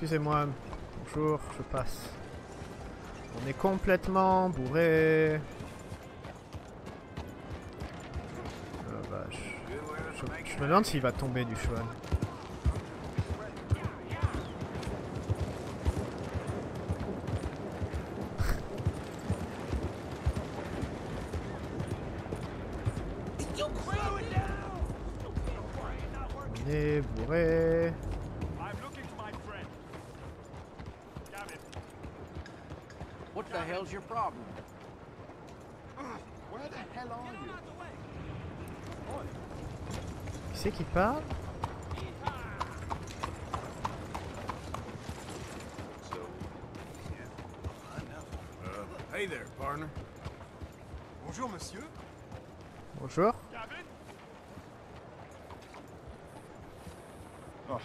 Excusez-moi. Bonjour, je passe. On est complètement bourré. Oh, vache. Je me demande s'il va tomber du cheval. On est bourré. What the hell's your problem? Where the hell are you? Qui c'est qui parle? Hey there, partner. Bonjour, monsieur. Bonjour. Oh.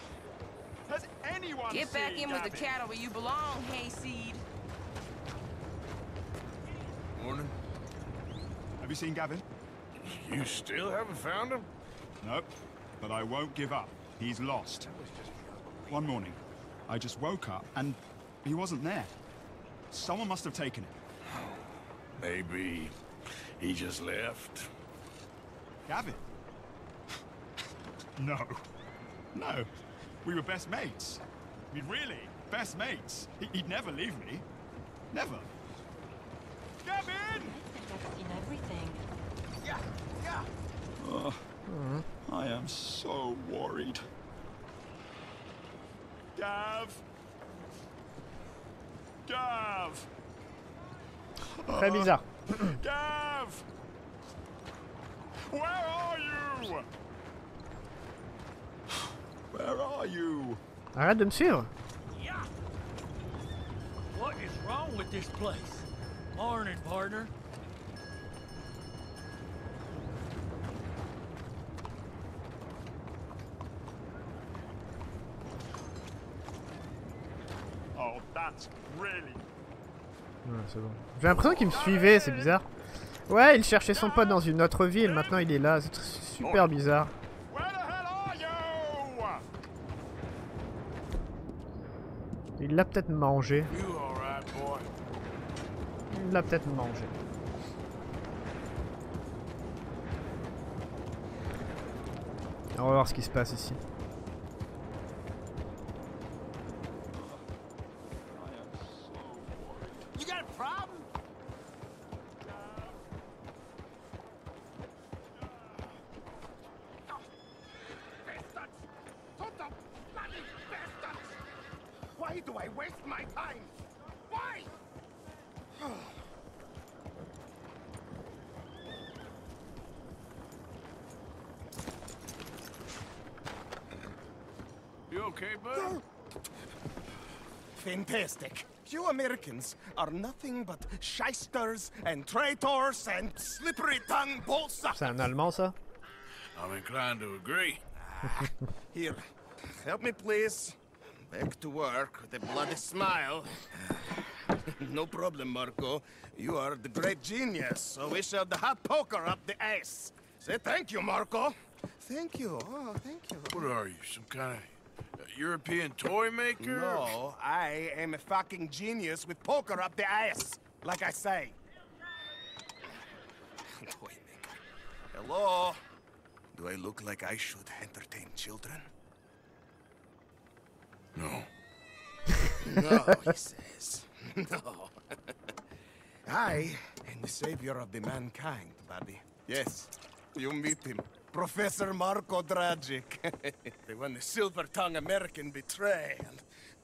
Has anyone get back in with the cattle where you belong, hayseed. Morning. Have you seen Gavin? You still haven't found him? Nope, but I won't give up. He's lost. One morning, I just woke up and he wasn't there. Someone must have taken him. Maybe he just left. Gavin? No. No. We were best mates. I mean, really, best mates. He'd never leave me. Never. Gavin! I think I've seen everything. Yeah, yeah. I am so worried. Gav! Gav! Très bizarre. Gav! Where are you? Where are you? Arrête de me suivre. Yeah. What is wrong with this place? Morning, partner. Oh, that's really. Ouais, c'est bon. J'ai l'impression qu'il me suivait, c'est bizarre. Ouais, il cherchait son pote dans une autre ville, maintenant il est là, c'est super bizarre. Il l'a peut-être mangé. Il l'a peut-être mangé. On va voir ce qui se passe ici. Fantastic. You Americans are nothing but shysters and traitors and slippery tongue bolsa. C'est un Allemand, ça? I'm inclined to agree. Here, help me, please. Back to work with a bloody smile. No problem, Marco. You are the great genius, so we shall the hot poker up the ass. Say thank you, Marco. Thank you. Oh, thank you. What are you, some kind of European toy maker? No, I am a fucking genius with poker up the ass, like I say. Toy maker. Hello? Do I look like I should entertain children? No. No, he says. No. I am the savior of the mankind, buddy. Yes, you meet him. Professor Marco Dragic, the one the silver-tongued American betrayed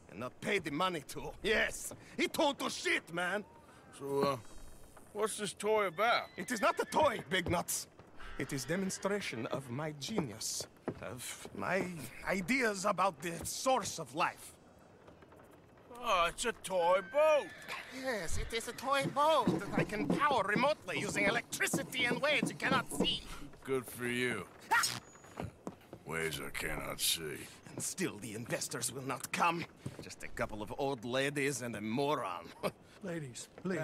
and not paid the money to. Yes, he told to shit, man. So, what's this toy about? It is not a toy, big nuts. It is demonstration of my genius, of my ideas about the source of life. Oh, it's a toy boat. Yes, it is a toy boat that I can power remotely using electricity and waves you cannot see. Good for you. Ways I cannot see. And still the investors will not come. Just a couple of old ladies and a moron. Ladies, please.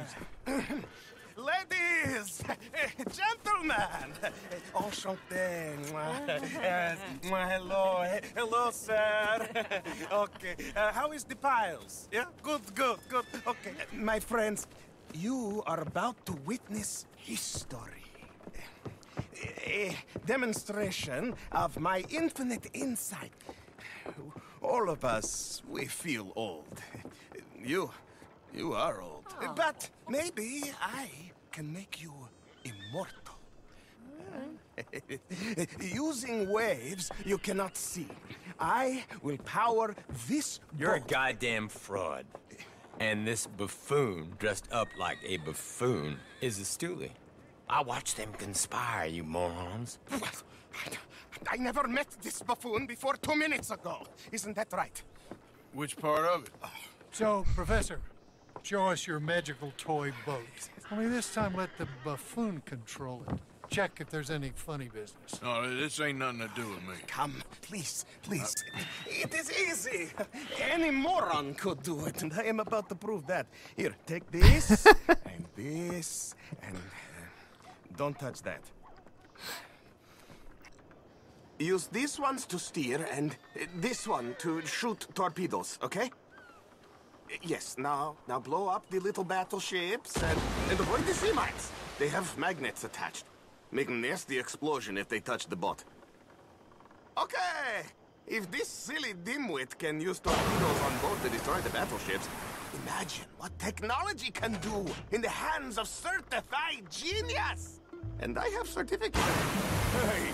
Ladies, gentlemen, enchanté. Yes. Hello, hello, sir. Okay, how is the piles? Yeah, good, good, good. Okay, my friends, you are about to witness history. A demonstration of my infinite insight. All of us, we feel old. You are old. Oh. But maybe I can make you immortal. Using waves you cannot see. I will power this boat. You're a goddamn fraud. And this buffoon, dressed up like a buffoon, is a stoolie. I watched them conspire, you morons. What? I never met this buffoon before 2 minutes ago. Isn't that right? Which part of it? So, Professor, show us your magical toy boat. Only this time let the buffoon control it. Check if there's any funny business. No, this ain't nothing to do with me. Come, please, please. It is easy. Any moron could do it, and I am about to prove that. Here, take this, and this, and... Don't touch that. Use these ones to steer and this one to shoot torpedoes, okay? Yes, now blow up the little battleships and avoid the sea mines. They have magnets attached. Make a nasty explosion if they touch the boat. Okay! If this silly dimwit can use torpedoes on board to destroy the battleships, imagine what technology can do in the hands of certified genius! And I have certificate. Hey,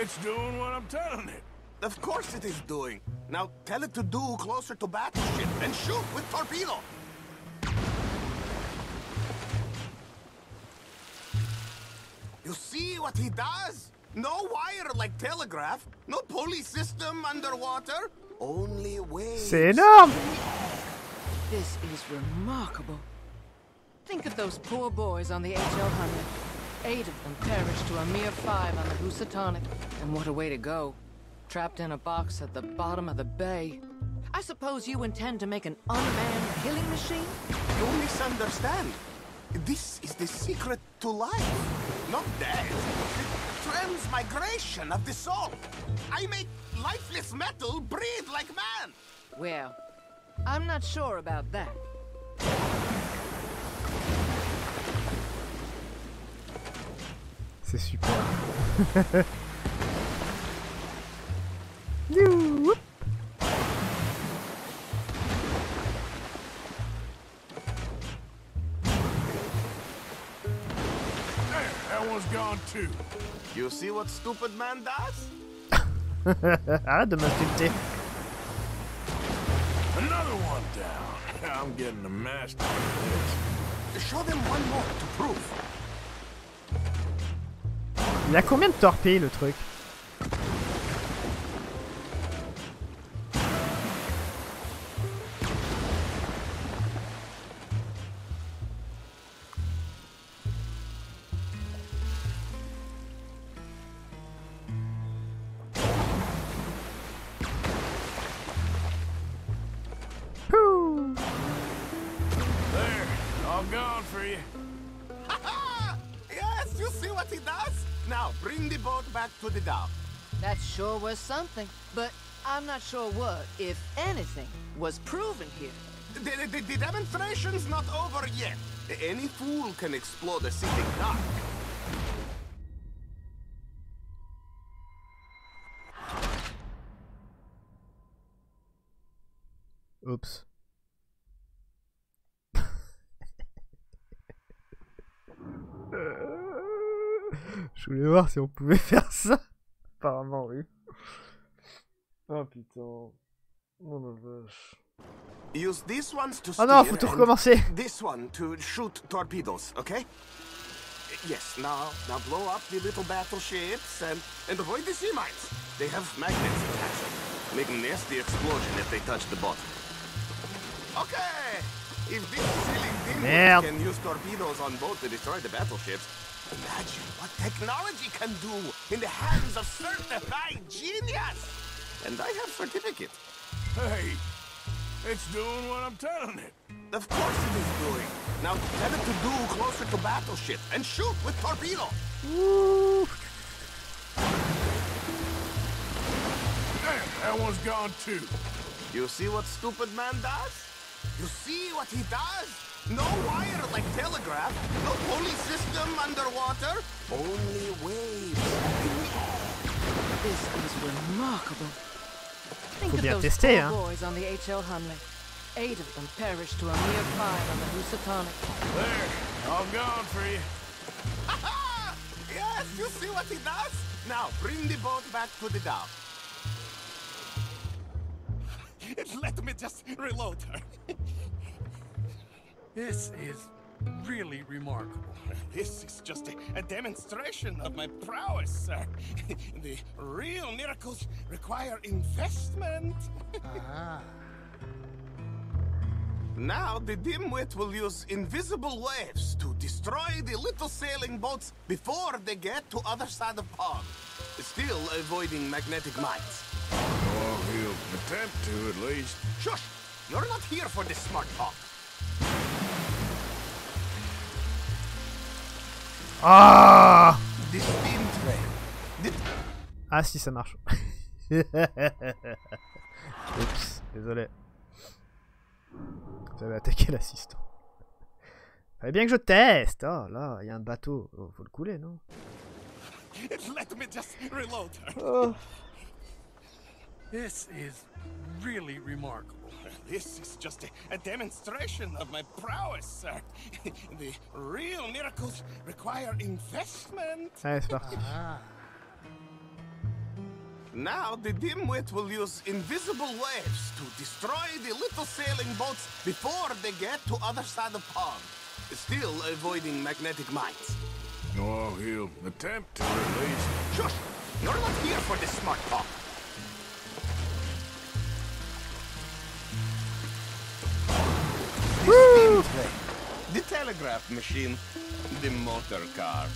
it's doing what I'm telling it. Of course it is doing. Now tell it to do closer to battleship and shoot with torpedo. You see what he does? No wire like telegraph, no pulley system underwater, only waves. Say no! This is remarkable. Think of those poor boys on the HL-100. 8 of them perished to a mere 5 on the Housatonic. And what a way to go. Trapped in a box at the bottom of the bay. I suppose you intend to make an unmanned killing machine? You misunderstand. This is the secret to life. Not death. The transmigration of the soul. I make lifeless metal breathe like man. Well... I'm not sure about that. C'est super. There, that one's gone too. You see what stupid man does? Arrête de m'insulter. Another one down. I'm getting the master of this. Show them one more to prove. Il a combien de torpilles le truc? Sure was something, but I'm not sure what, if anything, was proven here. The demonstration's not over yet. Any fool can explore the city dark. Oops. Je voulais voir si on pouvait faire ça. Apparemment, oui. Oh putain. Oh la vache. Use these ones to steer. Ah non, faut tout recommencer. This one to shoot torpedoes, okay? Yes, now blow up the little battleships and avoid the sea mines. They have magnets attached. Make a nasty explosion if they touch the bottom. Okay. If this silly thing can use torpedoes on board to destroy the battleships. Imagine what technology can do in the hands of certified genius! And I have certificate. Hey, it's doing what I'm telling it. Of course it is doing. Now tell it to do closer to battleship and shoot with torpedo. Woo. Damn, that one's gone too. You see what stupid man does? You see what he does? No wire like telegraph, no police system underwater, only waves. This is remarkable. Think of those poor boys on the HL Hunley. 8 of them perished to a mere 5 on the Housatonic. There, I'm gone for you. Ha-ha! Yes, you see what he does? Now, bring the boat back to the dock. Let me just reload her. This is really remarkable. This is just a demonstration of my prowess, sir. The real miracles require investment. Ah. Now the dimwit will use invisible waves to destroy the little sailing boats before they get to other side of pond, still avoiding magnetic mines. Oh, he'll attempt to, at least. Shush! You're not here for this smart talk. Ah! The steam train. Ah si, ça marche. Oups, désolé. Vous avez attaqué l'assistant. Fallait bien que je teste. Oh là, il y a un bateau. Oh, faut le couler, non? Let me just reload her. Oh. This is really remarkable. This is just a demonstration of my prowess, sir. The real miracles require investment. Allez, c'est parti. Ah. Now the dimwit will use invisible waves to destroy the little sailing boats before they get to other side of pond, still avoiding magnetic mines. Oh, he'll attempt to release. Shush! You're not here for this smart talk. Woo! The telegraph machine, the motor car.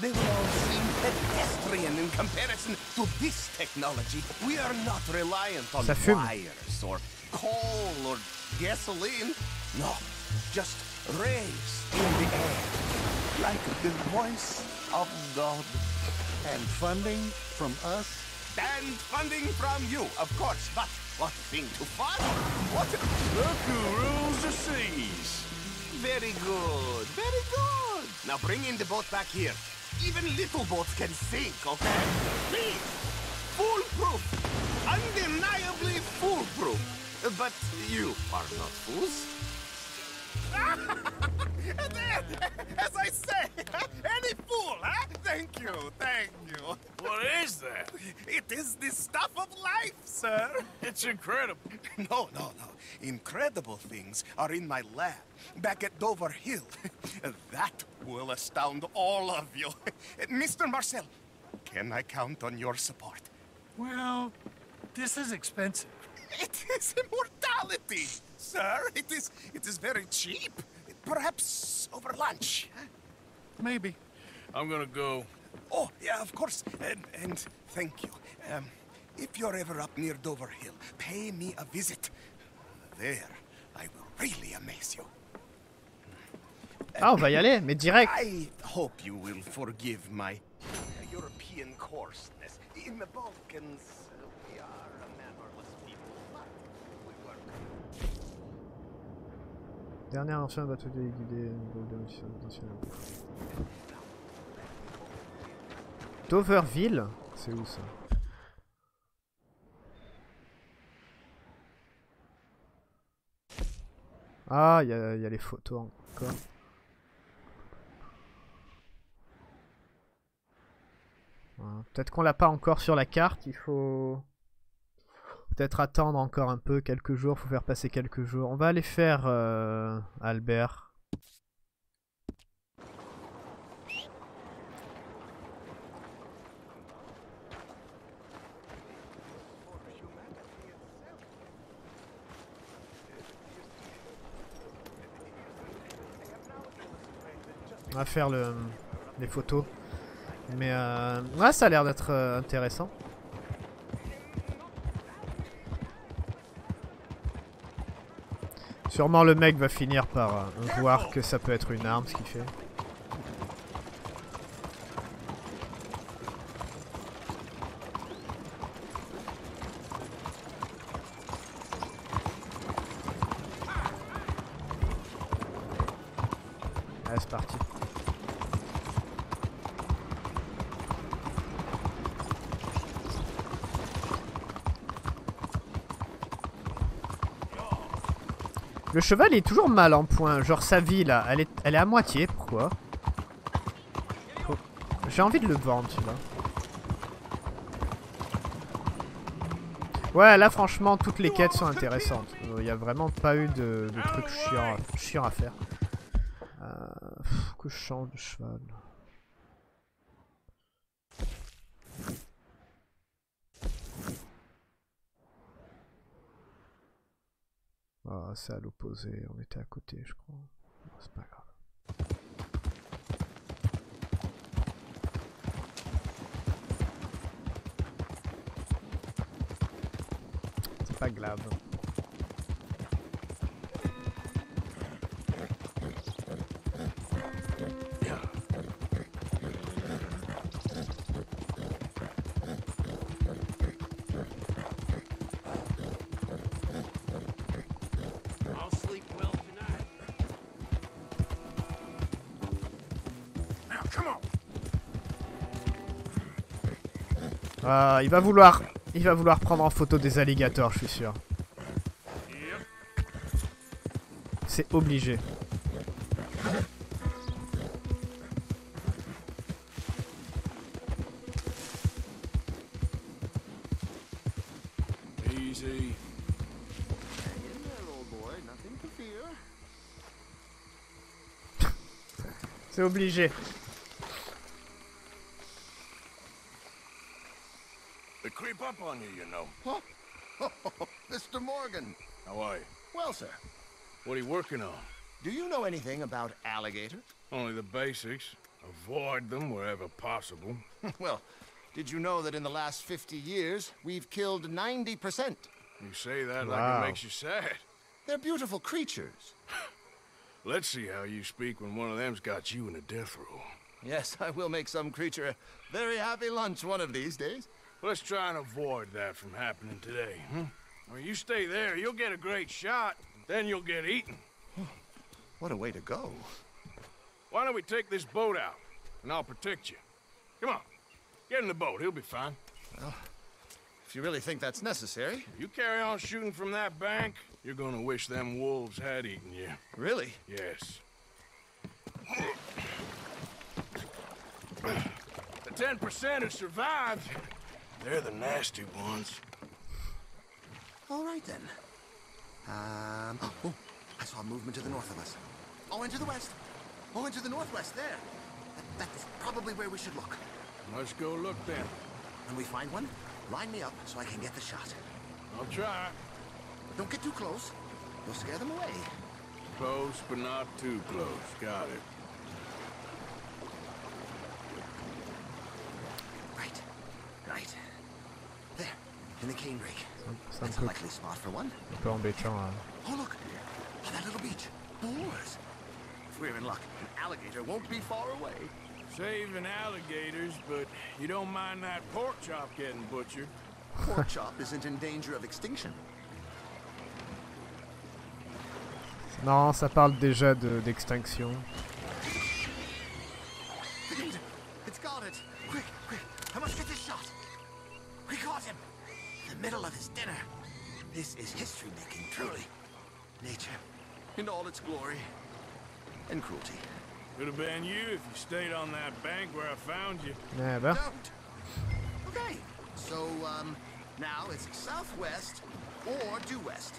They will all seem pedestrian in comparison to this technology. We are not reliant on wires or coal or gasoline. No, just rays in the air, like the voice of God. And funding from us? And funding from you, of course. But what thing to fund? What? Look who rules the seas. Very good, very good. Now bring in the boat back here. Even little boats can sink, okay? Please! Foolproof! Undeniably foolproof! But you are not fools. As I say, any fool, huh? Thank you, thank you. What is that? It is the stuff of life, sir. It's incredible. No, no, no. Incredible things are in my lab, back at Dover Hill. That will astound all of you. Mr. Marcel, can I count on your support? Well, this is expensive. It is immortality, sir. It is very cheap. Perhaps over lunch. Maybe. I'm gonna go. Oh, yeah, of course. And thank you. If you're ever up near Dover Hill, pay me a visit. There, I will really amaze you. Ah, on va y aller, mais direct. I hope you will forgive my European coarseness. In the Balkans, we are a mannerless people, but we work. Dernier ancien bateau guidé de Dover Hill, c'est où ça? Ah, il y a les photos encore. Voilà. Peut-être qu'on l'a pas encore sur la carte, il faut peut-être attendre encore un peu, quelques jours, faut faire passer quelques jours. On va aller faire Albert. On va faire les photos. Mais ouais, ça a l'air d'être intéressant. Sûrement le mec va finir par voir que ça peut être une arme ce qu'il fait. Ah, c'est parti. Le cheval est toujours mal en point, genre sa vie là, elle est à moitié, pourquoi? Oh. J'ai envie de le vendre celui-là. Ouais là franchement toutes les quêtes sont intéressantes, il n'y a vraiment pas eu de trucs chiants à faire. Que je change de cheval. C'est à l'opposé, on était à côté je crois. C'est pas grave. C'est pas grave. Il va vouloir prendre en photo des alligators, je suis sûr. C'est obligé. C'est obligé. On you, you know. Oh, oh, oh, Mr. Morgan. How are you? Well, sir. What are you working on? Do you know anything about alligators? Only the basics. Avoid them wherever possible. Well, did you know that in the last 50 years, we've killed 90%? You say that like it makes you sad. They're beautiful creatures. Let's see how you speak when one of them's got you in a death row. Yes, I will make some creature a very happy lunch one of these days. Let's try and avoid that from happening today, huh? I mean, you stay there, you'll get a great shot, then you'll get eaten. What a way to go. Why don't we take this boat out, and I'll protect you. Come on, get in the boat, he'll be fine. Well, if you really think that's necessary. If you carry on shooting from that bank, you're gonna wish them wolves had eaten you. Really? Yes. The 10% who survived, they're the nasty ones. All right then. Oh, I saw movement to the north of us. Oh, and to the west. Oh, and to the northwest there. That's probably where we should look. Let's go look then. When we find one, line me up so I can get the shot. I'll try. Don't get too close. You'll scare them away. Close, but not too close. Got it. Right. In the canebrake. That's a likely spot for one. Un peu embêtant. Oh look, on that little beach. Boars. If we're in luck, an alligator won't be far away. Saving alligators, but you don't mind that pork chop getting butchered. Pork chop isn't in danger of extinction. Non, ça parle déjà d'extinction. It's got it. Quick. I must get this shot. We caught him. Middle of his dinner. This is history-making, truly. Nature, in all its glory and cruelty. Could have been you if you stayed on that bank where I found you. Never. Don't. Okay. So, now it's southwest or due west.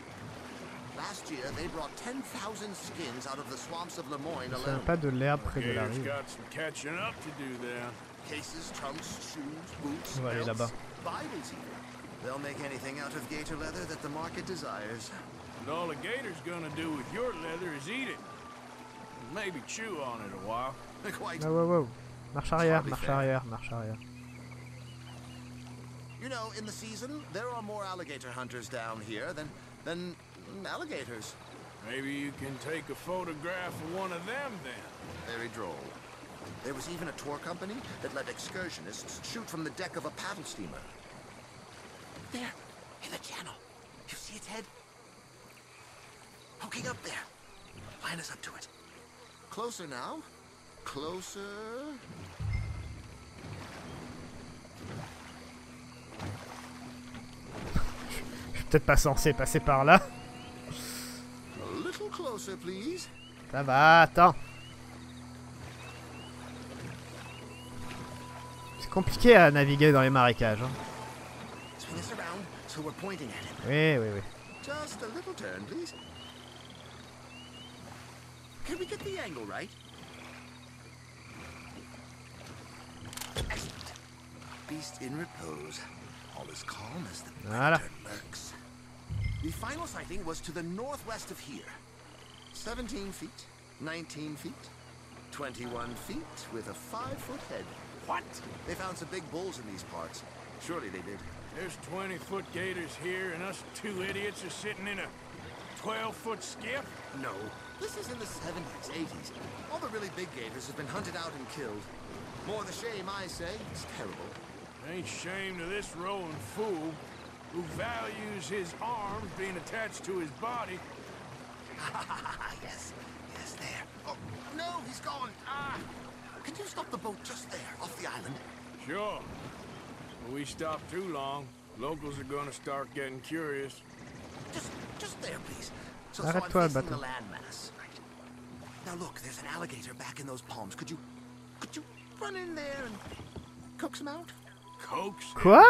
Last year, they brought 10,000 skins out of the swamps of Lemoyne alone. Pas de l'herbe près de la rive. Got some catching up to do there. Cases, trunks, shoes, boots, belts, Bibles even. They'll make anything out of gator leather that the market desires. And all a gator's gonna do with your leather is eat it. Maybe chew on it a while. Quite. Whoa. Marche arrière. You know, in the season, there are more alligator hunters down here than alligators. Maybe you can take a photograph of one of them, then. Very droll. There was even a tour company that let excursionists shoot from the deck of a paddle steamer. There, in the channel. You see its head? Poking up there. Line us up to it. Closer now. Closer. Peut-être pas censé passer par là. A little closer, please. Ça va, attends. C'est compliqué à naviguer dans les marécages. Hein. Oui, oui, oui. Just a little turn, please. Can we get the angle right? Excellent. Beast in repose, all as calm as the winter lurks. The final sighting was to the northwest of here. 17 feet, 19 feet, 21 feet with a 5-foot head. What? They found some big bulls in these parts. Surely they did. There's 20-foot gators here, and us two idiots are sitting in a 12-foot skiff? No. This is in the 70s, 80s. All the really big gators have been hunted out and killed. More the shame, I say. It's terrible. Ain't shame to this rolling fool who values his arms being attached to his body. Yes. Yes, there. Oh, no, he's gone. Ah! Could you stop the boat just there, off the island? Sure. If we stop too long, locals are gonna start getting curious. Just there, please. So I'm facing the landmass. Right. Now look, there's an alligator back in those palms. Could you run in there and coax him out? Coax him? Quoi?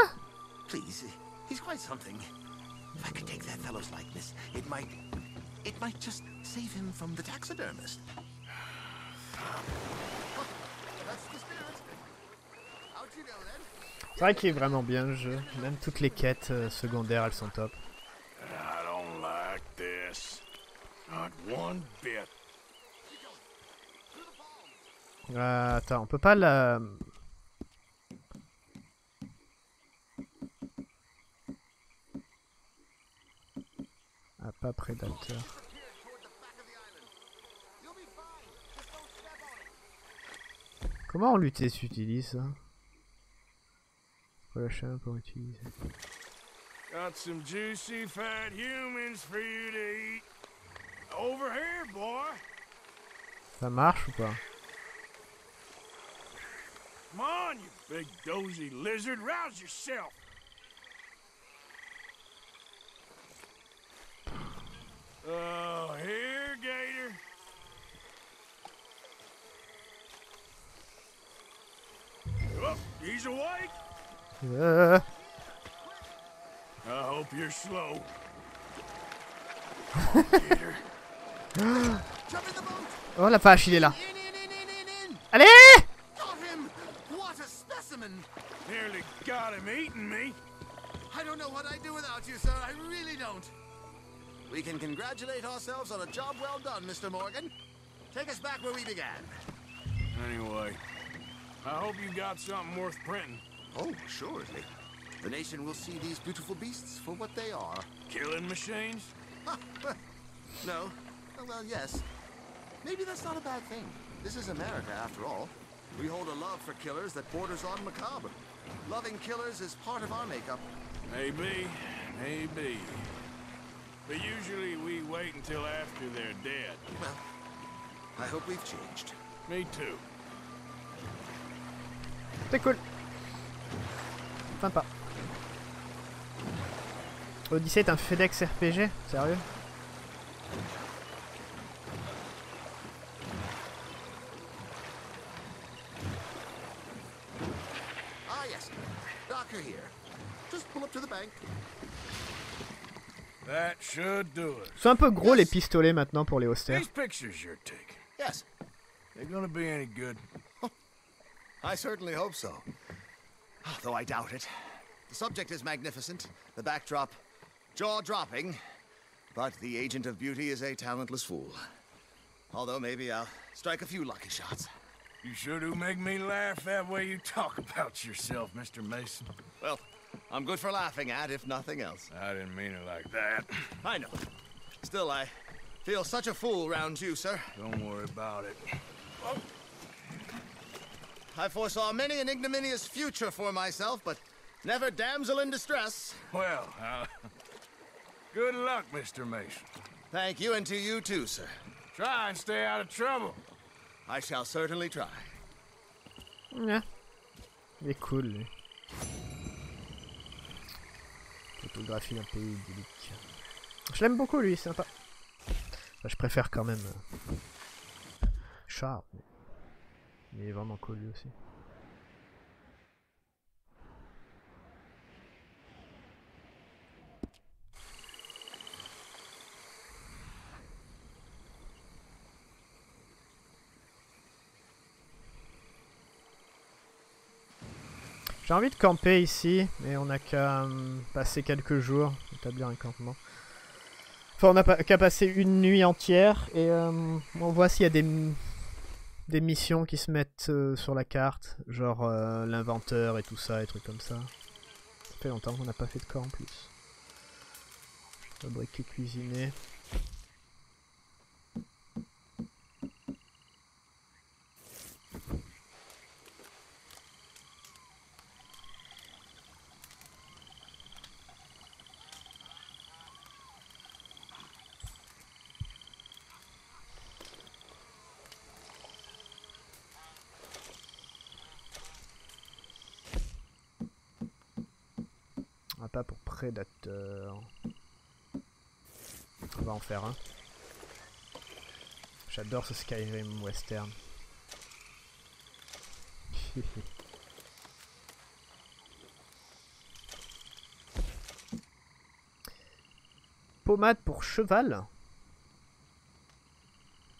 Please, he's quite something. If I could take that fellow's likeness, it might just save him from the taxidermist. C'est vrai qu'il est vraiment bien le jeu. Même toutes les quêtes secondaires, elles sont top. I don't like this. Not one bit. Attends, on peut pas la... Ah, pas prédateur. Comment on luttait si j'utilise ça? Faut lâcher un pour utiliser. Got some juicy fat humans for you to eat. Over here, boy. Ça marche ou pas? Come on, you big dozy lizard, rouse yourself. Oh, here, gator. Oh, he's awake. I hope you're slow. Come on, gator. Oh la vache, il est là. Allez! Nearly got him eating me. I don't know what I'd do without you, sir. I really don't. We can congratulate ourselves on a job well done, Mr. Morgan. Take us back where we began. Anyway, I hope you got something worth printing. Oh, assuredly. The nation will see these beautiful beasts for what they are. Killing machines? No. Well, yes. Maybe that's not a bad thing. This is America, after all. We hold a love for killers that borders on macabre. Loving killers is part of our makeup. Maybe, maybe. But usually we wait until after they're dead. Well, I hope we've changed. Me too. C'est cool. Sympa. Odyssey est un FedEx RPG? Sérieux? C'est un peu gros les pistolets maintenant pour les austères. I certainly hope so. Though I doubt it. The subject is magnificent, the backdrop jaw-dropping, but the agent of beauty is a talentless fool. Although maybe I'll strike a few lucky shots. You sure do make me laugh that way you talk about yourself, Mr. Mason. Well, I'm good for laughing at, if nothing else. I didn't mean it like that. I know. Still, I Feel such a fool round you, sir. Don't worry about it. Oh. I foresaw many an ignominious future for myself, but never damsel in distress. Well, good luck, Mr. Mason. Thank you, and to you too, sir. Try and stay out of trouble. I shall certainly try. Yeah. Il est cool, lui. Photographie un peu idyllique. Je l'aime beaucoup, lui, c'est sympa. Enfin, je préfère quand même Charles. Il est vraiment cool, lui aussi. J'ai envie de camper ici, mais on n'a qu'à passer quelques jours, établir un campement. Enfin, on n'a qu'à passer une nuit entière, et on voit s'il y a des missions qui se mettent sur la carte, genre l'inventeur et tout ça, et trucs comme ça. Ça fait longtemps qu'on n'a pas fait de camp en plus. Fabriquer, cuisiner. Pas pour prédateur. On va en faire un. J'adore ce Skyrim western. Pommade pour cheval.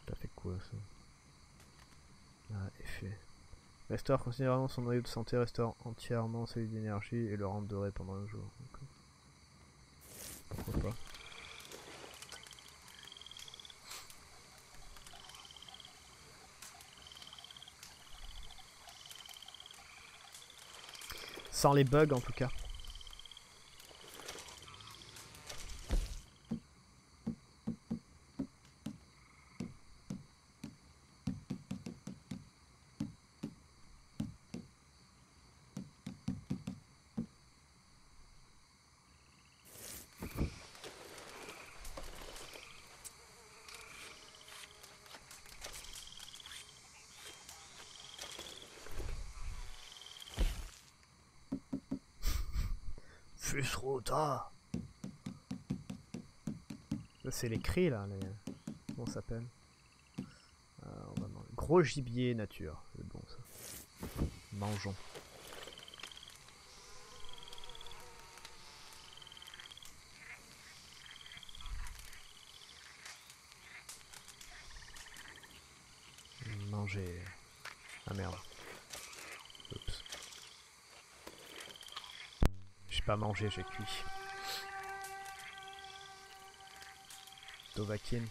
T'as fait quoi ça? Ah, effet. Restaure considérablement son noyau de santé, restaure entièrement celui d'énergie et le rend doré pendant le jour. Okay. Pourquoi pas. Sans les bugs en tout cas. Fusrota. C'est les cris là, les... Comment ça s'appelle? Gros gibier nature, c'est bon ça. Mangeons. Manger. Ah merde. Oups. Pas manger, j'ai cuit. Dovakin.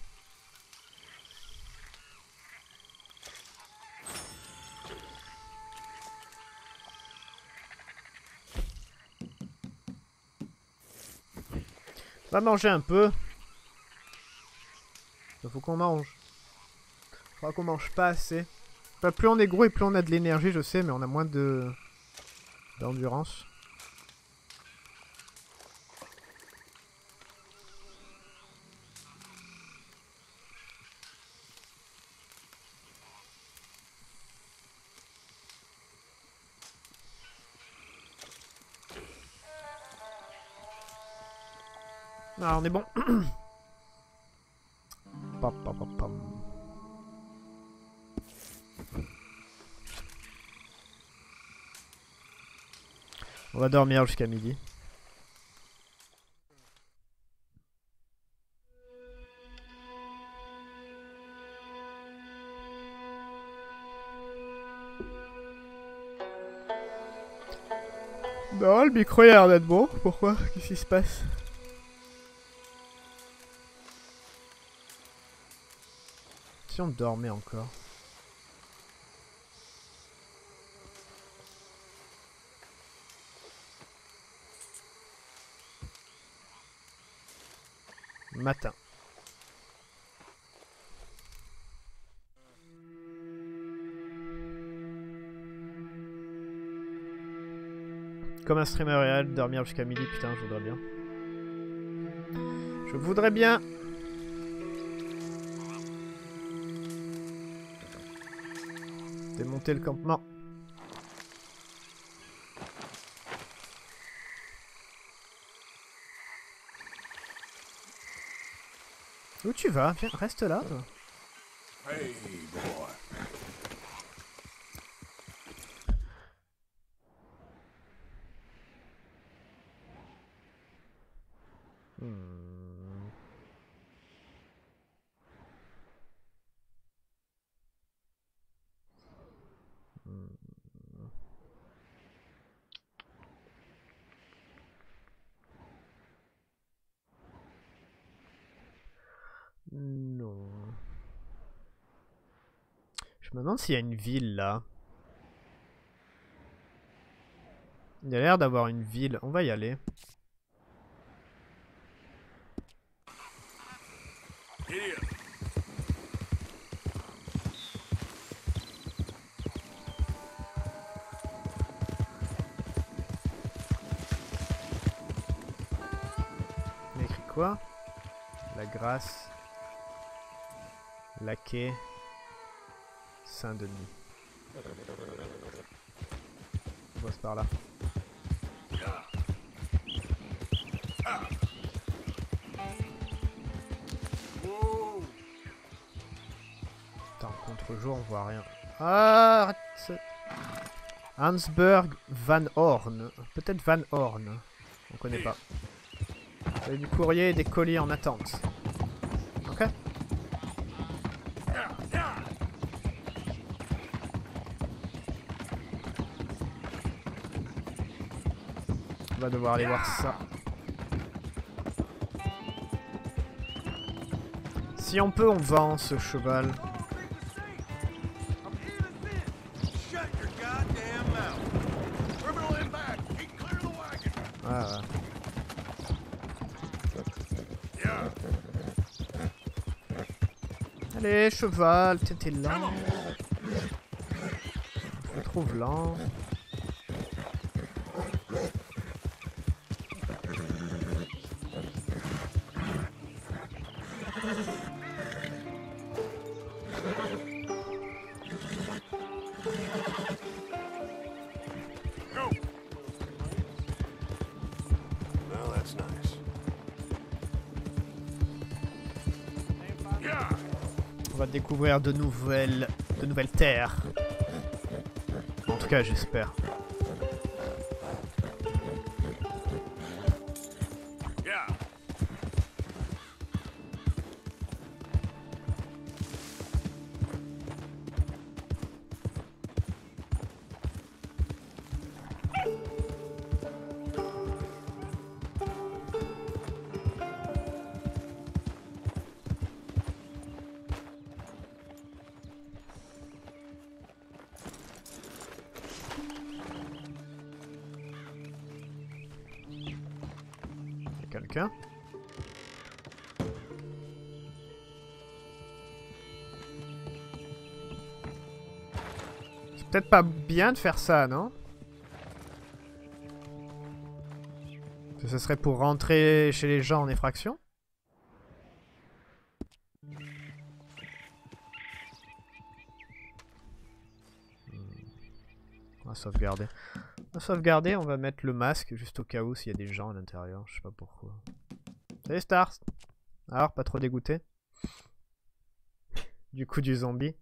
Va manger un peu. Il faut qu'on mange. Je crois qu'on mange pas assez. Enfin, plus on est gros et plus on a de l'énergie, je sais, mais on a moins de d'endurance. Ah, on est bon. Pam, pam, pam, pam. On va dormir jusqu'à midi. Non, le micro il a l'air d'être bon. Pourquoi? Qu'est-ce qui se passe? Si on dormait encore. Matin. Comme un streamer réel, dormir jusqu'à midi, putain, je voudrais bien. Je voudrais bien. Démonter le campement. Où tu vas? Viens, reste là, toi. Hey, boy. Je me demande s'il y a une ville là. Il y a l'air d'avoir une ville. On va y aller. On écrit quoi? La Grâce. La Quai. Saint Denis. On passe par là. Putain, en contre-jour, on voit rien. Ah, Hansburg, Van Horn. Peut-être Van Horn. On connaît pas. Il y a du courrier et des colis en attente. Ok. On va devoir aller voir ça. Si on peut, on vend ce cheval. Ah. Allez, cheval, t'étais lent. Je me trouve lent. Découvrir de nouvelles terres. En tout cas, j'espère. Quelqu'un? C'est peut-être pas bien de faire ça, non? Ce serait pour rentrer chez les gens en effraction? On va sauvegarder. On va mettre le masque juste au cas où s'il y a des gens à l'intérieur, je sais pas pourquoi. Salut Stars! Alors, pas trop dégoûté? Du coup du zombie?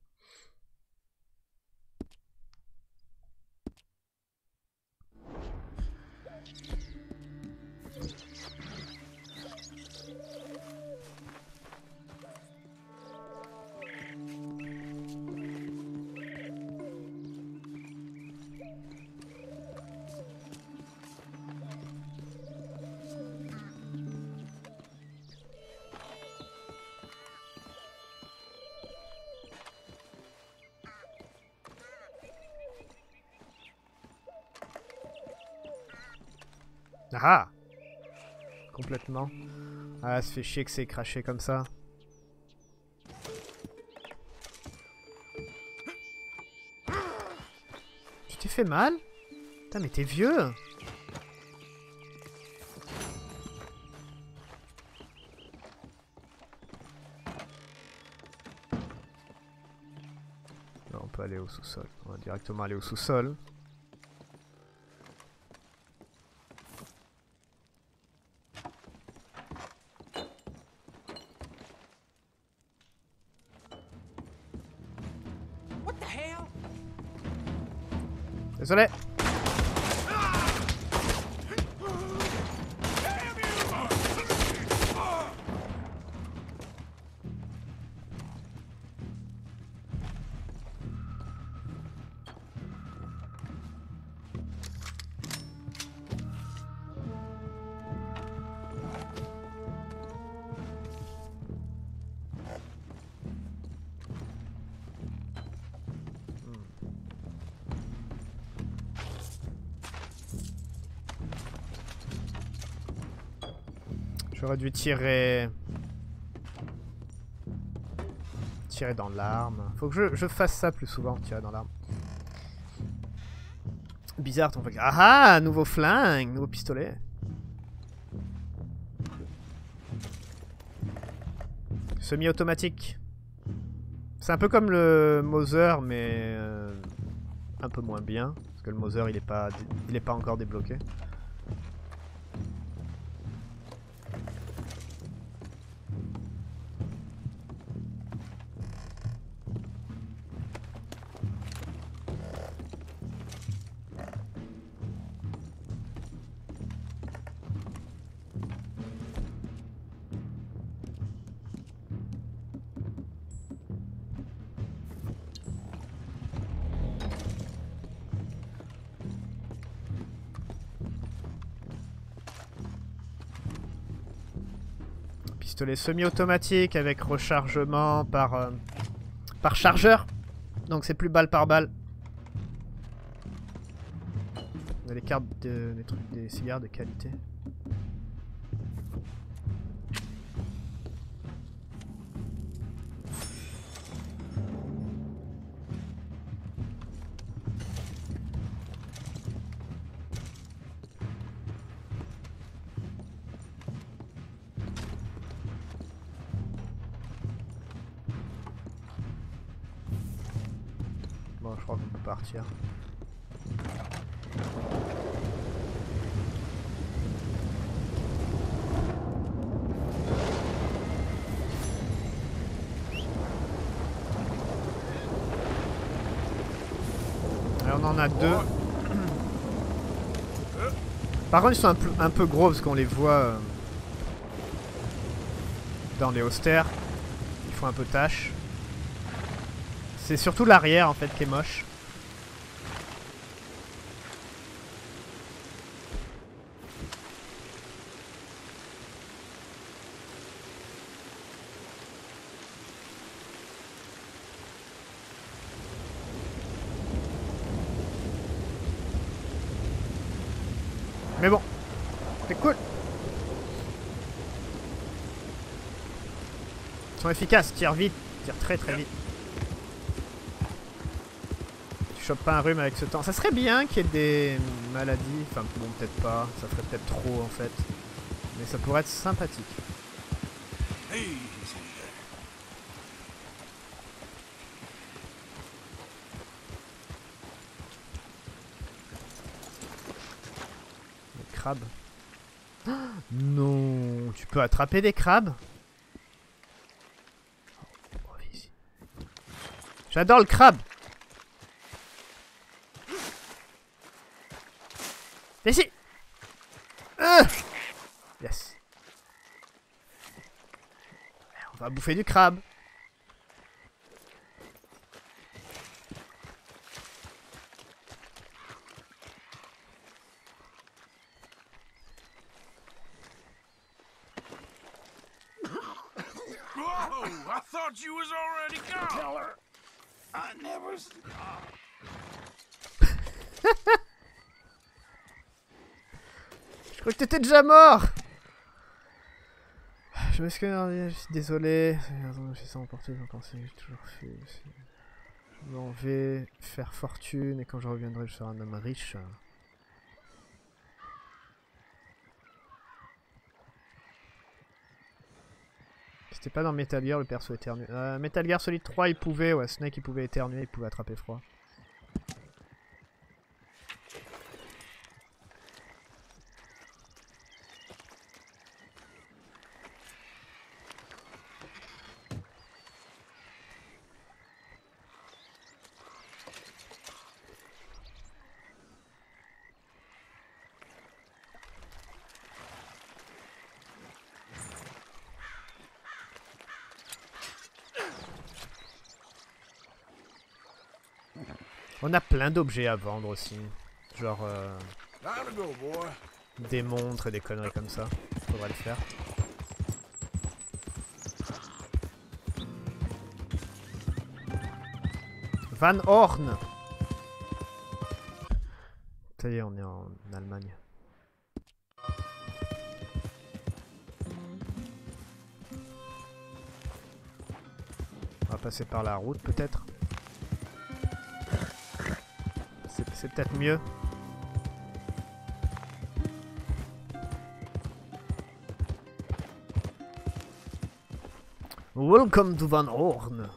Ah! Complètement. Ah, ça fait chier que c'est craché comme ça. Tu t'es fait mal? Putain, mais t'es vieux! peut aller au sous-sol. On va directement aller au sous-sol. Désolé. J'aurais dû tirer dans l'arme. Faut que je fasse ça plus souvent, tirer dans l'arme. Bizarre ton truc. Ah ah, nouveau flingue, nouveau pistolet. Semi-automatique. C'est un peu comme le Mauser, mais un peu moins bien. Parce que le Mauser, il est pas encore débloqué. Les semi-automatiques avec rechargement par chargeur, donc c'est plus balle par balle. On a les cartes des cigares de qualité. Partir. Alors on en a deux. Par contre ils sont un peu gros parce qu'on les voit dans les austères. Ils font un peu tâche. C'est surtout l'arrière en fait qui est moche. Mais bon, c'est cool. Ils sont efficaces, tire vite, tire très très vite. Tu chopes pas un rhume avec ce temps. Ça serait bien qu'il y ait des maladies, enfin bon peut-être pas, ça ferait peut-être trop en fait. Mais ça pourrait être sympathique. Hey. Crabes. Oh, non, tu peux attraper des crabes. J'adore le crabe. Ici. Yes. On va bouffer du crabe. Je crois que t'étais déjà mort. Je m'excuse, je suis désolé. J'ai ça emporté, j'en pensais, j'ai toujours fait. Je m'en vais faire fortune et quand je reviendrai, je serai un homme riche. C'était pas dans Metal Gear, le perso éternue. Metal Gear Solid 3, il pouvait, ouais, Snake il pouvait éternuer, il pouvait attraper froid. On a plein d'objets à vendre aussi, genre des montres et des conneries comme ça, faudrait le faire. Van Horn! Ça y est, on est en Allemagne. On va passer par la route peut-être. C'est peut-être mieux. Welcome to Van Horn.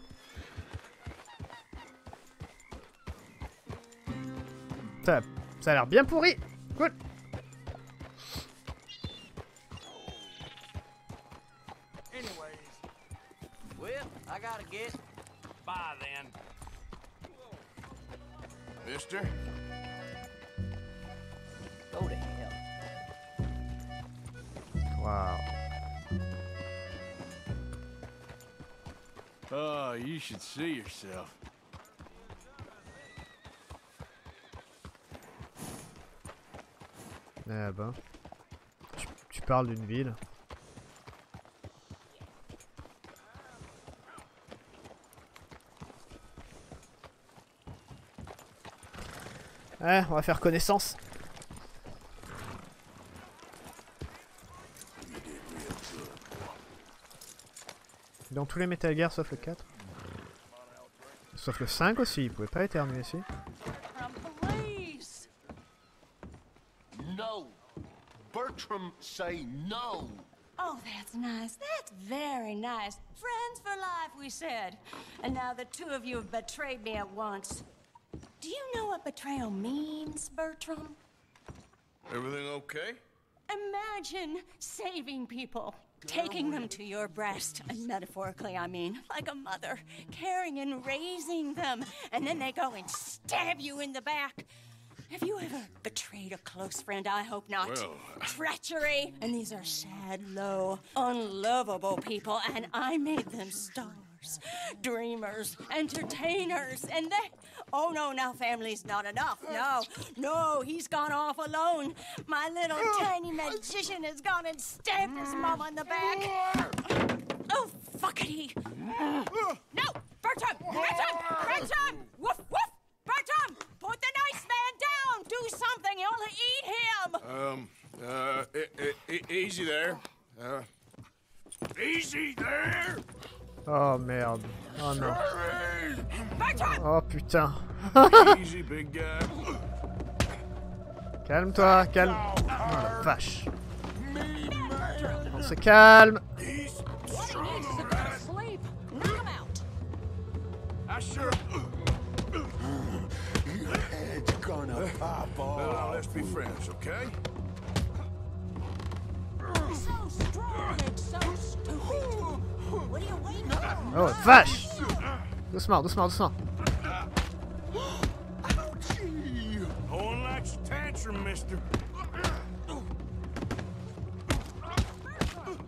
Ça a l'air bien pourri. Cool. Wow. Oh, you should see yourself. Eh ben, tu parles d'une ville. Ouais, on va faire connaissance. Dans tous les Metal Gear sauf le 4. Sauf le 5 aussi, il pouvait pas éternuer ici. No. Bertram say no. Oh, that's nice. That's very nice. Friends for life, we said. And now the two of you have betrayed me at once. Do you know what betrayal means, Bertram? Everything okay? Imagine saving people. Taking them to your breast, and metaphorically I mean, like a mother, caring and raising them, and then they go and stab you in the back. Have you ever betrayed a close friend? I hope not. Well, treachery! And these are sad, low, unlovable people, and I made them stars, dreamers, entertainers, and they... Oh no, now family's not enough. No, he's gone off alone. My little tiny magician has gone and stabbed his mom on the back. Oh, fuckity. No, Bertram! Bertram! Bertram! Woof, woof! Bertram! Put the nice man down! Do something, you'll eat him! Easy there. Easy there! Oh merde. Oh non. Oh putain. Calme-toi, calme. Oh la vache. On se calme. Oh vache! Doucement, doucement, doucement.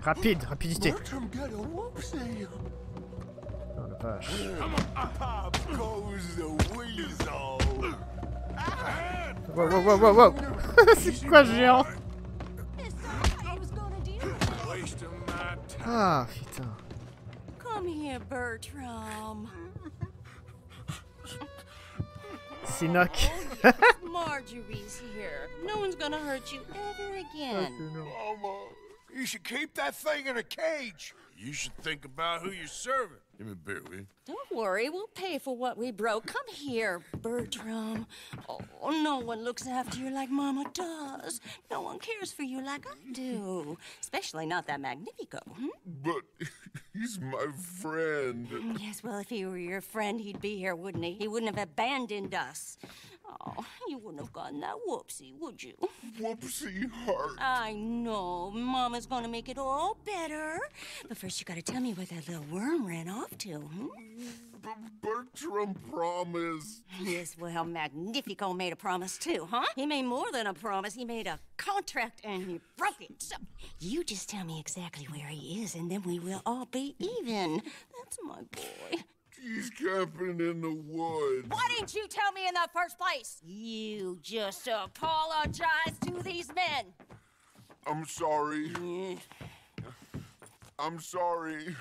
Rapide, rapidité. Oh la vache. Wow, wow, wow, wow, wow. C'est quoi ce géant? Ah putain. Bertram. Sinoc. Marjorie's here. No one's gonna hurt you ever again. You should keep that thing in a cage. You should think about who you're serving. Give me a beer, will you? Don't worry, we'll pay for what we broke. Come here, Bertram. Oh, no one looks after you like Mama does. No one cares for you like I do. Especially not that Magnifico, hmm? But he's my friend. Yes, well, if he were your friend, he'd be here, wouldn't he? He wouldn't have abandoned us. Oh, you wouldn't have gotten that whoopsie, would you? Whoopsie heart. I know. Mama's gonna make it all better. But first, you gotta tell me where that little worm ran off to, hmm? Bertram promised. Yes, well, Magnifico made a promise, too, huh? He made more than a promise. He made a contract, and he broke it. So you just tell me exactly where he is, and then we will all be even. That's my boy. He's camping in the woods. Why didn't you tell me in the first place? You just apologize to these men. I'm sorry. I'm sorry.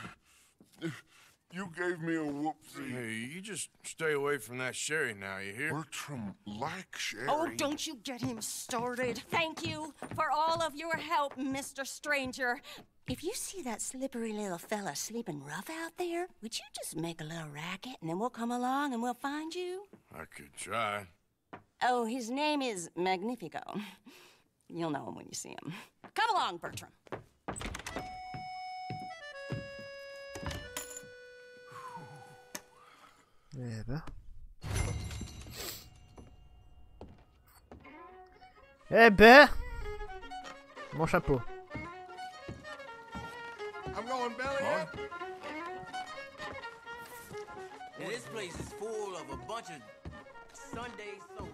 You gave me a whoopsie. Hey, you just stay away from that sherry now, you hear? Bertram likes sherry. Oh, don't you get him started. Thank you for all of your help, Mr. Stranger. If you see that slippery little fella sleeping rough out there, would you just make a little racket and then we'll come along and we'll find you? I could try. Oh, his name is Magnifico. You'll know him when you see him. Come along, Bertram. Eh ben, mon chapeau. I'm going belly up. Yeah, this place is full of a bunch of Sunday soldiers.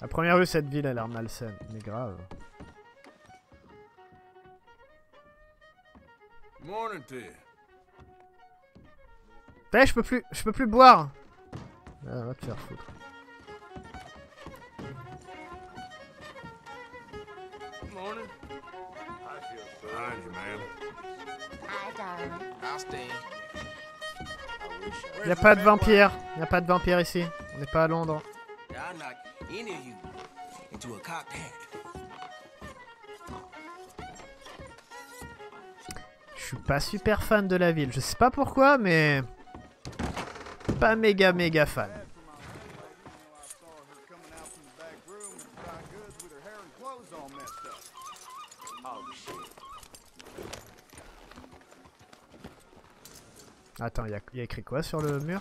À première vue, cette ville a l'air malsaine, mais grave. Morning to you. T'as, je peux plus boire. Ah, va te faire foutre. Morning. I feel fine, man. I don't. I'll stay. Y'a pas de vampire. Y'a pas de vampire ici. On n'est pas à Londres. I'll knock any of you into a cocked hat. Je suis pas super fan de la ville. Je sais pas pourquoi, mais pas méga fan. Attends, il y a écrit quoi sur le mur?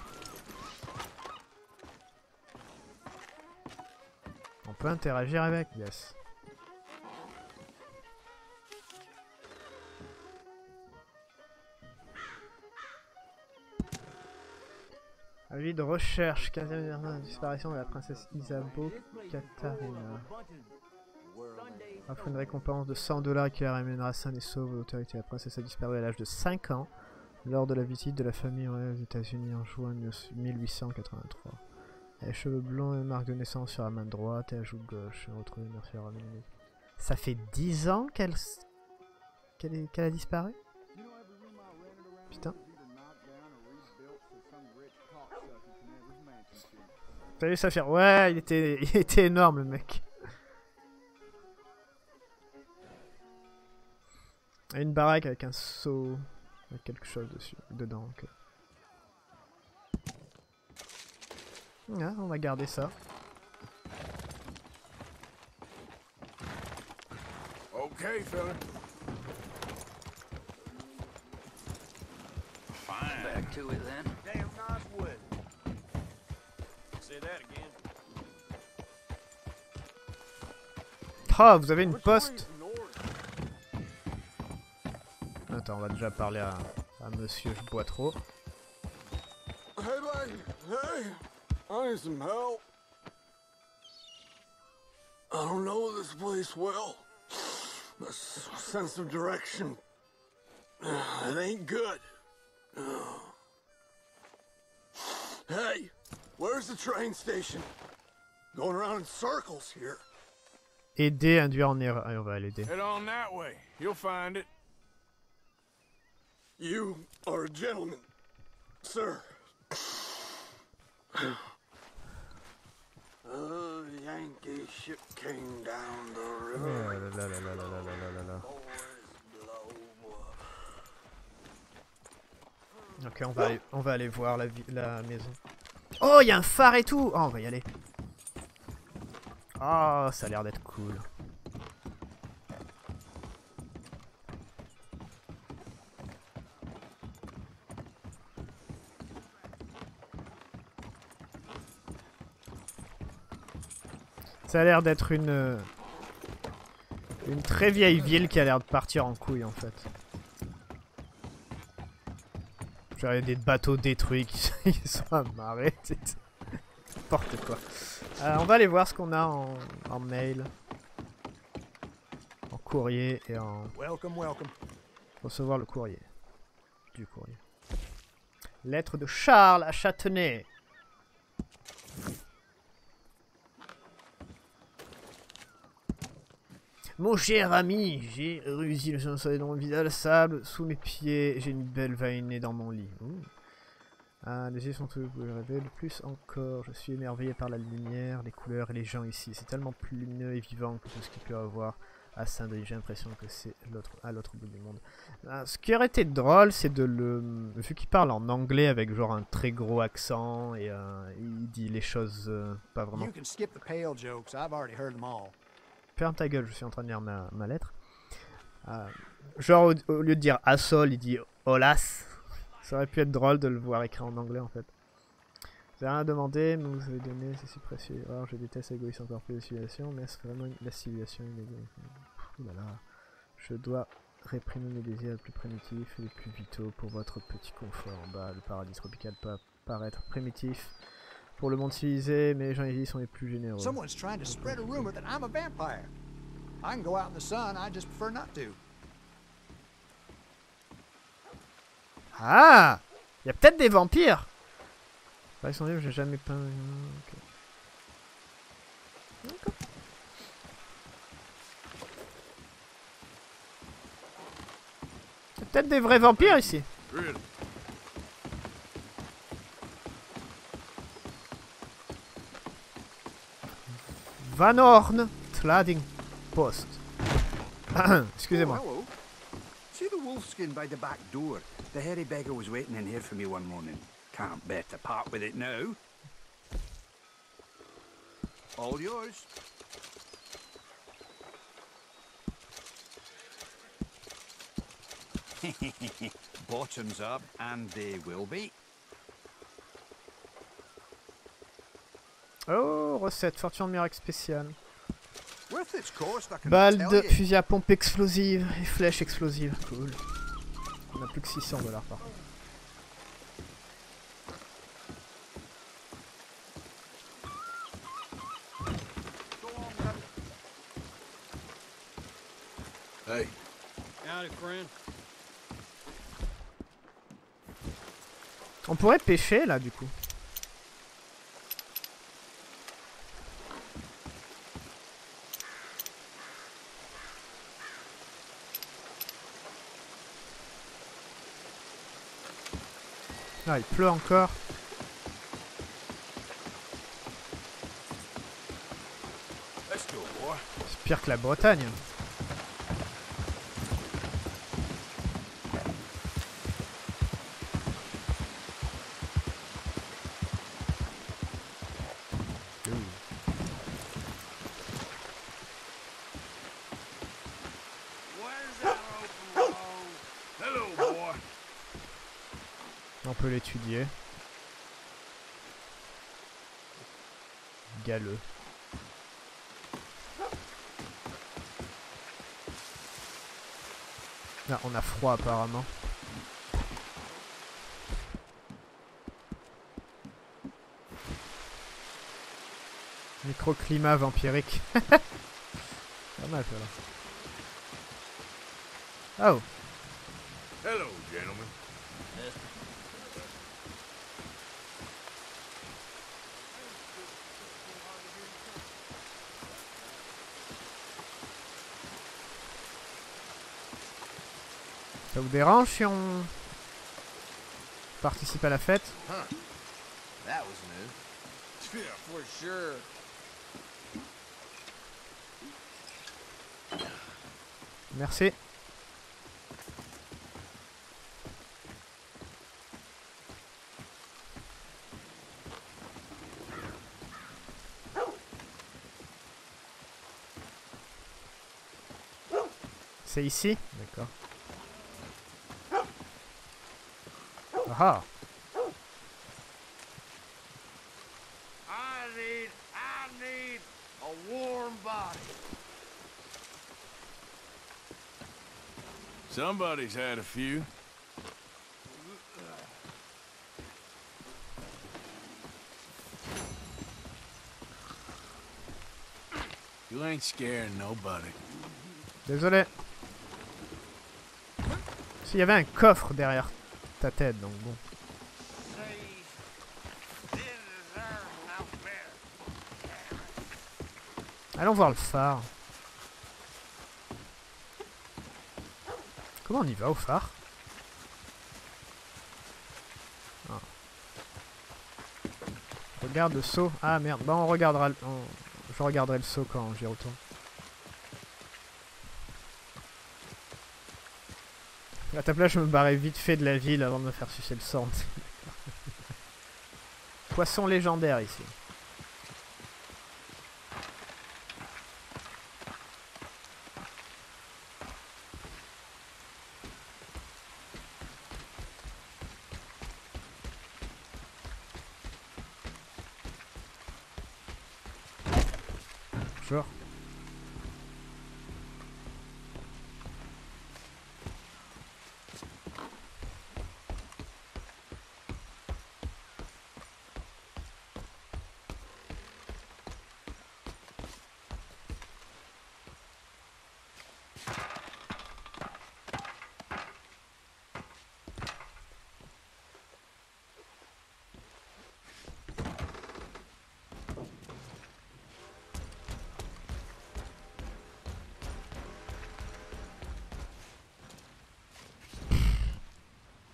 On peut interagir avec, yes. Avis de recherche, 15e disparition de la princesse Isabeau Katarina. Offre une récompense de 100$ qui la ramènera saine et sauve l'autorité. La princesse a disparu à l'âge de 5 ans lors de la visite de la famille aux États-Unis en juin 1883. Elle a cheveux blonds et marque de naissance sur la main droite et la joue gauche. Retrouvée merci à Ramini. Ça fait 10 ans qu'elle a disparu? Putain. Salut Saphir, ouais il était énorme le mec. Et une baraque avec un seau, avec quelque chose dessus, dedans. Okay. Ah, on va garder ça. Ok fella. Fine. Back to it then. Damn nice wood. Oh, vous avez une poste. Attends, on va déjà parler à monsieur, je bois trop. Aider, induire en erreur. Allez, on va l'aider. Ok, Ok, on va aller voir la maison. Oh, il y a un phare et tout. Oh, on va y aller. Ah, oh, ça a l'air d'être cool. Ça a l'air d'être une très vieille ville qui a l'air de partir en couille en fait. Genre il y a des bateaux détruits qui sont amarrés. N'importe quoi. On va aller voir ce qu'on a en mail, en courrier et en... Recevoir le courrier. Du courrier. Lettre de Charles à Châtenay. Mon cher ami, j'ai réussi le soleil dans le visage, sable sous mes pieds, j'ai une belle vainée dans mon lit. Les yeux sont tous, vous le rêvez, le plus encore. Je suis émerveillé par la lumière, les couleurs et les gens ici. C'est tellement plus lumineux et vivant que tout ce qu'il peut y avoir à Saint-Denis. J'ai l'impression que c'est à l'autre bout du monde. Ce qui aurait été drôle, c'est de le... Vu qu'il parle en anglais avec genre un très gros accent et il dit les choses pas vraiment... Ferme ta gueule, je suis en train de lire ma lettre. Genre au lieu de dire asshole, il dit holas. Ça aurait pu être drôle de le voir écrit en anglais en fait. J'ai rien à demander, mais vous avez donné, c'est si précieux. Alors je déteste l'égoïsme encore plus de civilisation, mais c'est vraiment la civilisation illégale. Oulala, je dois réprimer mes désirs les plus primitifs et les plus vitaux pour votre petit confort en bas. Le paradis tropical peut paraître primitif pour le monde civilisé, mais les gens ici sont les plus généreux. Someone's trying to spread a rumor that I'm a vampire. I can go out in the sun, I just prefer not to. Ah, il y a peut-être des vampires. Par son livre, j'ai jamais peint. Okay. Okay. Il y a peut-être des vrais vampires ici. Really? Van Horn Trading Post. Excusez-moi. Oh, see the wolf skin by the back door. The hairy beggar was waiting in here for me one morning. Can't bear to part with it now. All yours. Bottoms up, and they will be. Oh, recette, fortune miracle spéciale. Balle de fusil à pompe explosive et flèche explosive. Cool. On a plus que 600 $ par contre. Hey. On pourrait pêcher là du coup. Ah, il pleut encore. C'est pire que la Bretagne. L'étudier. Galeux. Là, on a froid apparemment. Microclimat vampirique. Pas mal ça là. Oh. Hello, gentlemen. Ça vous dérange si on participe à la fête? Merci. C'est ici? D'accord. Ah. I need a warm body. Somebody's had a few. You ain't scaring nobody. Désolé. S'il y avait un coffre derrière ta tête, donc bon. Allons voir le phare. Comment on y va au phare? Oh. Regarde le saut. Ah merde, bah on regardera le... Je regarderai le saut quand j'y retourne. À ta place, je me barrais vite fait de la ville avant de me faire sucer le sang. Poisson légendaire ici.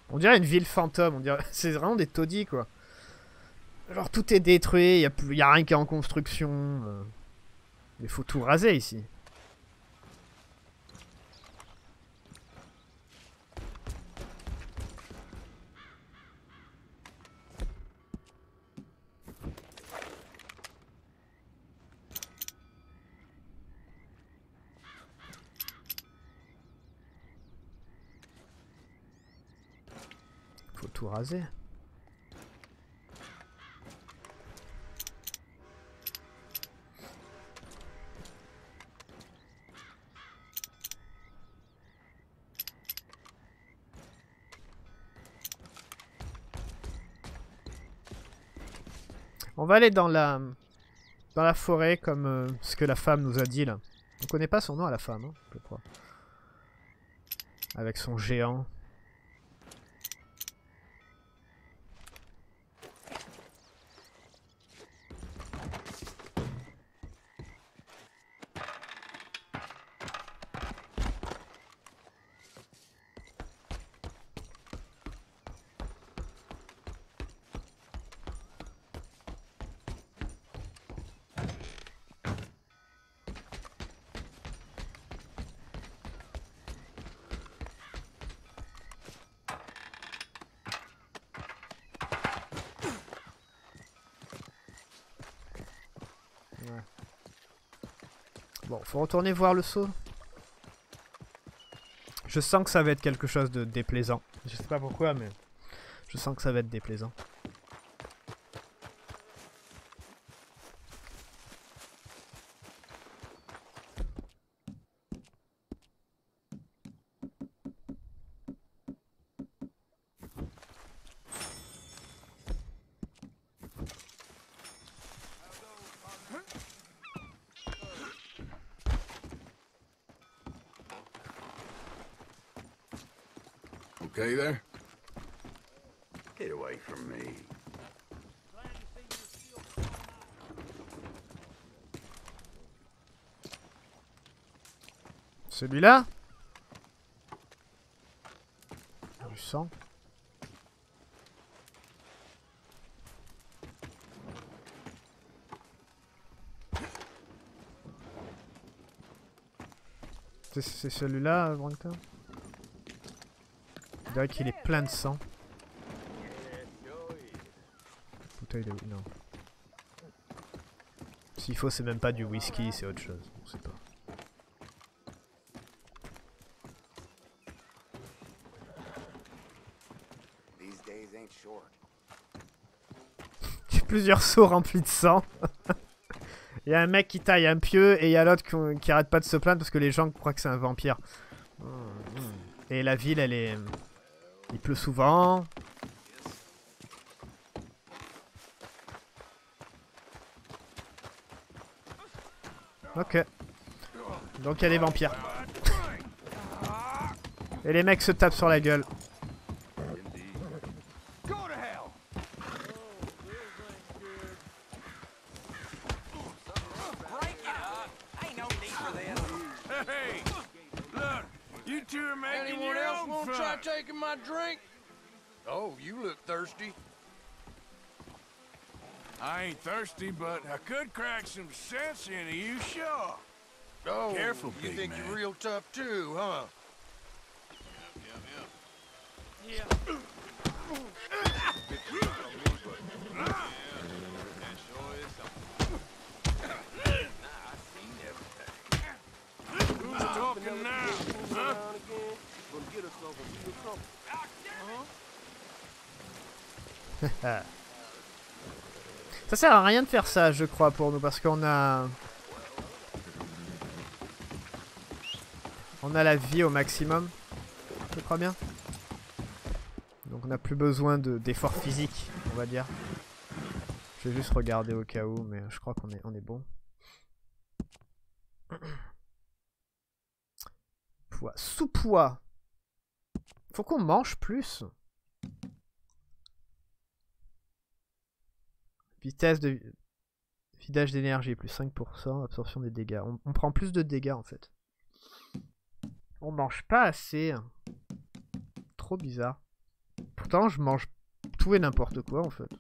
On dirait une ville fantôme, on dirait... c'est vraiment des taudis quoi. Genre tout est détruit, y a rien qui est en construction. Il faut tout raser ici. Raser. On va aller dans la forêt comme ce que la femme nous a dit là. On connaît pas son nom à la femme, hein, je crois. Avec son géant. Bon, faut retourner voir le saut. Je sens que ça va être quelque chose de déplaisant. Je sais pas pourquoi, mais je sens que ça va être déplaisant. Okay there? Get away from me. Celui-là? Du sang. C'est celui-là, Brancton? C'est vrai qu'il est plein de sang. Bouteille de... non. S'il faut, c'est même pas du whisky, c'est autre chose. On sait pas. J'ai plusieurs seaux remplis de sang. Il y a un mec qui taille un pieu et il y a l'autre qui arrête pas de se plaindre parce que les gens croient que c'est un vampire. Et la ville, elle est... Il pleut souvent. Ok. Donc il y a des vampires. Et les mecs se tapent sur la gueule. But I could crack some sense into you, sure. Oh, careful, you think you're real tough too, huh? Who's talking now? Huh? Huh? Ça sert à rien de faire ça, je crois, pour nous, parce qu'on a... On a la vie au maximum, je crois bien. Donc on n'a plus besoin d'efforts physiques, on va dire. Je vais juste regarder au cas où, mais je crois qu'on est, bon. Poids, sous-poids. Faut qu'on mange plus. Vitesse de vidage d'énergie, plus 5%, absorption des dégâts. On prend plus de dégâts en fait. On mange pas assez. Trop bizarre. Pourtant je mange tout et n'importe quoi en fait.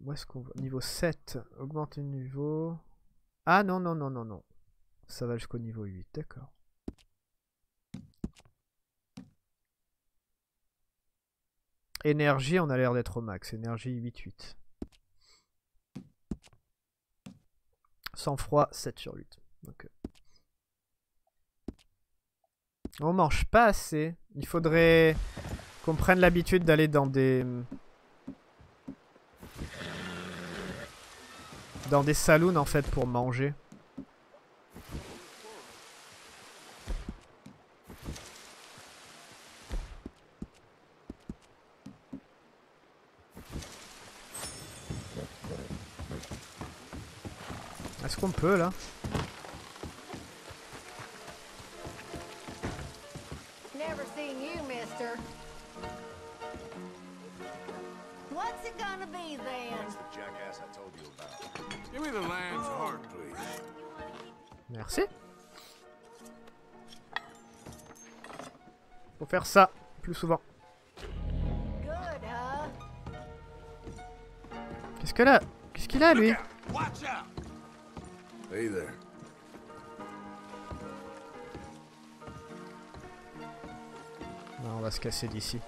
Où est-ce qu'on va? Niveau 7, augmenter le niveau... Ah non, non, non, non, non. Ça va jusqu'au niveau 8, d'accord. Énergie, on a l'air d'être au max. Énergie 8-8. Sang-froid 7/8. Okay. On mange pas assez. Il faudrait qu'on prenne l'habitude d'aller dans des... saloons en fait pour manger. Est-ce qu'on peut là? Never seen you, mister. What's it gonna be then? That's the jackass I told you about. Give me the lamb's heart, please. Merci. Faut faire ça plus souvent. Qu'est-ce qu'elle a? Qu'est-ce qu'il a lui? Hey there. Non, on va se casser d'ici.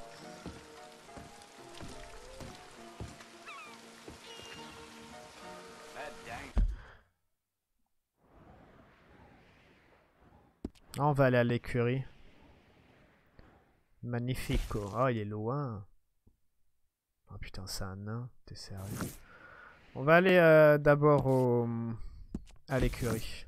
On va aller à l'écurie. Magnifico. Oh, il est loin. Oh putain, c'est un nain. T'es sérieux? On va aller d'abord à l'écurie.